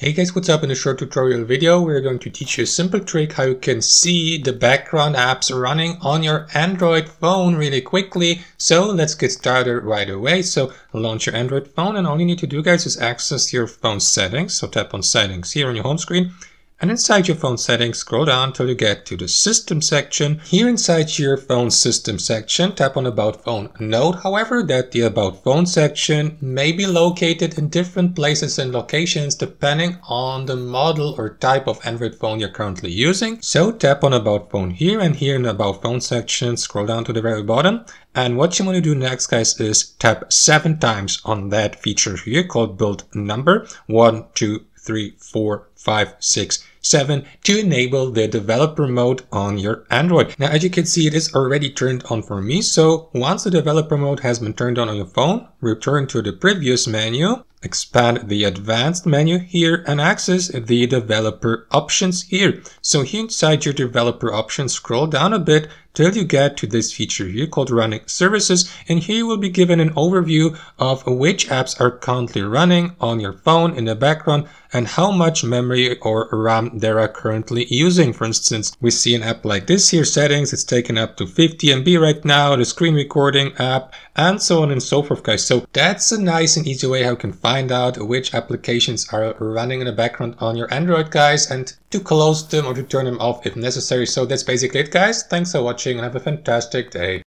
Hey guys, what's up? In a short tutorial video, we're going to teach you a simple trick how you can see the background apps running on your Android phone really quickly. So let's get started right away. So launch your Android phone, and all you need to do, guys, is access your phone settings. So tap on settings here on your home screen, and inside your phone settings, scroll down till you get to the system section. Here inside your phone system section, tap on about phone. Note, however, that the about phone section may be located in different places and locations depending on the model or type of Android phone you're currently using. So tap on about phone here, and here in the about phone section, scroll down to the very bottom. And what you want to do next, guys, is tap 7 times on that feature here called build number 1, 2, 3, 4, 5, 6, 7 to enable the developer mode on your Android. Now, as you can see, it is already turned on for me. So once the developer mode has been turned on your phone, return to the previous menu, expand the advanced menu here, and access the developer options here. So here inside your developer options, scroll down a bit till you get to this feature here called running services, and here you will be given an overview of which apps are currently running on your phone in the background and how much memory or RAM they are currently using. For instance, we see an app like this here, settings, it's taken up to 50 MB right now, the screen recording app, and so on and so forth, guys. So that's a nice and easy way how you can find out which applications are running in the background on your Android, guys, and to close them or to turn them off if necessary. So that's basically it, guys. Thanks for watching and have a fantastic day.